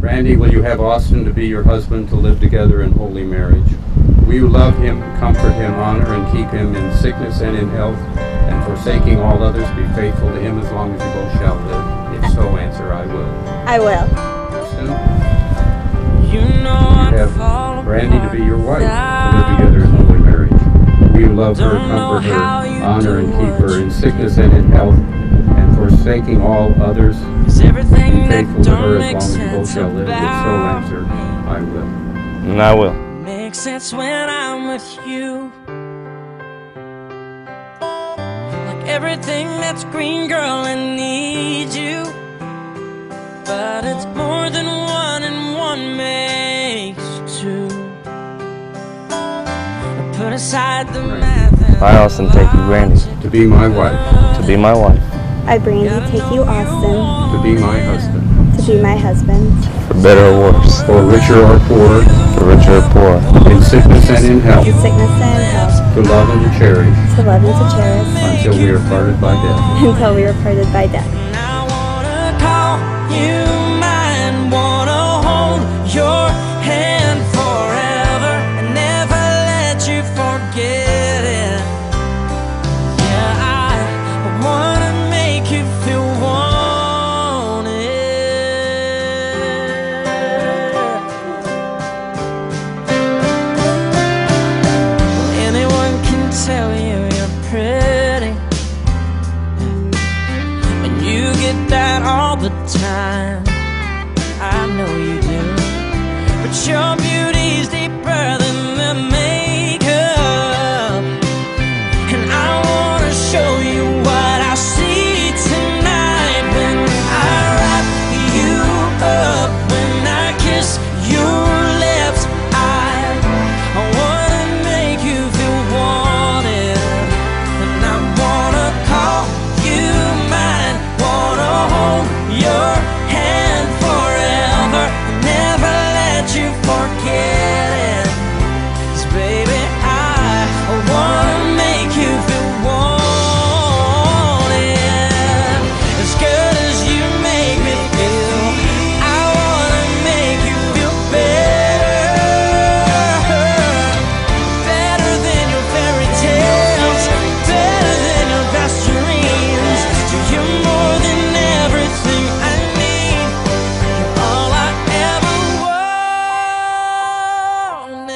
Randy, will you have Austin to be your husband, to live together in holy marriage? Will you love him, comfort him, honor and keep him in sickness and in health, and forsaking all others, be faithful to him as long as you both shall live? If so, answer, I will. I will. Austin, you have Randy to be your wife, to live together in holy marriage. Will you love her, comfort her, honor and keep her in sickness and in health, and forsaking all others, be faithful to her as long as you both shall live? If so, answer, I will. And I will. Makes sense when I'm with you. Like everything that's green, girl, I need you. But it's more than one and one makes two. I put aside the math. I, Austin, take you, Randy, to be my wife. To be my wife. I, Brandy, take you, Austin, to be my husband. To be my husband. For better or worse. For richer or poorer. For richer or poorer. In sickness and in health. In sickness and in health. To love and to cherish. To love and to cherish. Until we are parted by death. Until we are parted by death. And I wanna call you mine, wanna hold your hand forever, and never let you forget it. Yeah, I wanna make you feel that all the time. I know you do, but your beauty's deeper than the makeup, and I wanna show you what I see tonight when I wrap you up, when I kiss your lips. I wanna make you feel wanted, and I wanna call you mine, wanna hold your hand forever, never let you forget it. 'Cause baby, I wanna make you feel wanted. As good as you make me feel, I wanna make you feel better. Better than your fairy tales, better than your best dreams. So you're more than everything I need. You're all I ever wanted,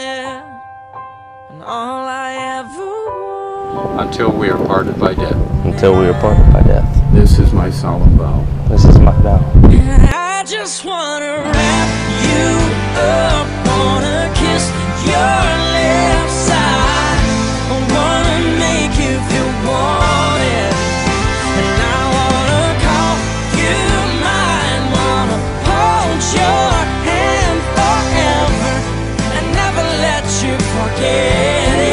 and all I ever wanted. Until we are parted by death. Until we are parted by death. This is my solemn vow. This is my vow. And I just wanna wrap you up, wanna kiss your lips. I wanna make you feel wanted, and I wanna call you mine, wanna hold your hand forever, and never let you forget it.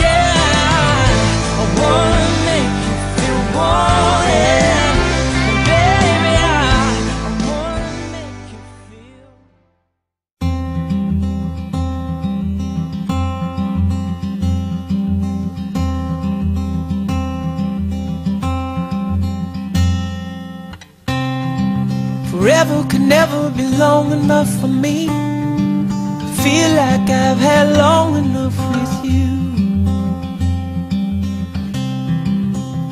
Yeah, I wanna make you feel wanted, and baby, I wanna make you feel. Forever could never be long enough for me. I feel like I've had long enough with you.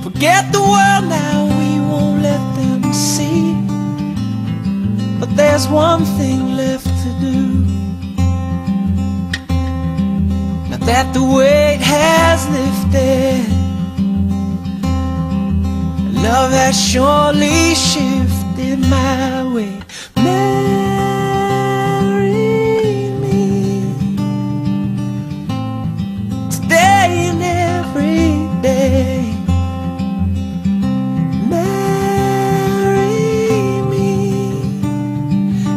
Forget the world now, we won't let them see. But there's one thing left to do. Now that the weight has lifted, love has surely shifted my way. Marry me today and every day. Marry me.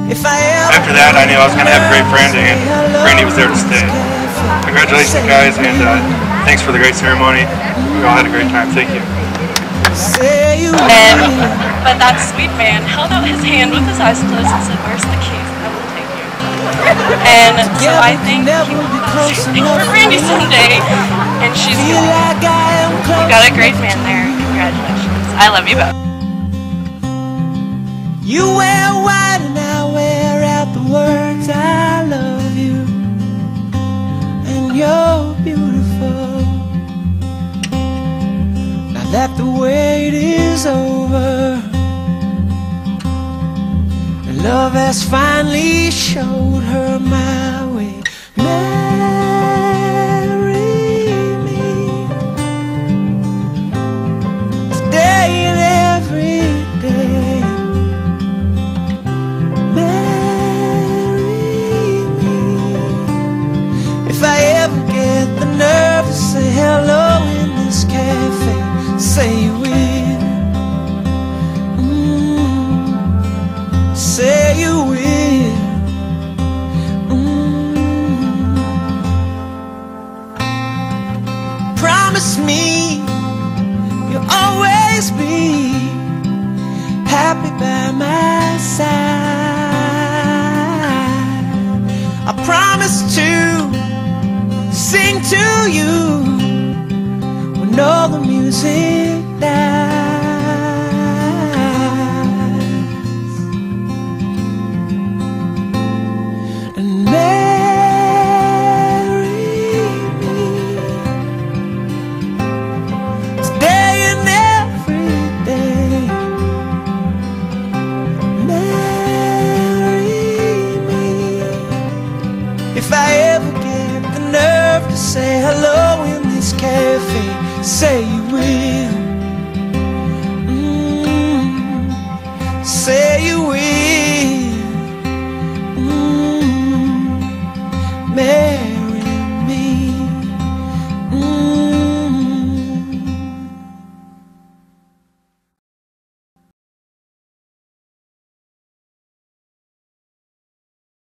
If I ever. After that, I knew I was going to have great Brandy, and Brandy was there to stay. Congratulations, guys, and thanks for the great ceremony. We all had a great time. Thank you. But that sweet man held out his hand with his eyes closed and said, "Where's the keys? I will take you." And so I think he will sing for Brandy someday, and she's good. You got a great man there. Congratulations. I love you both. You wear white and I wear Love has finally showed her my way. Marry me today and every day. Marry me. If I ever get the nerve to say hello in this cafe, say you will. Say you will. Promise me you'll always be happy by my side. I promise to sing to you when all the music dies. If I ever get the nerve to say hello in this cafe, say you will.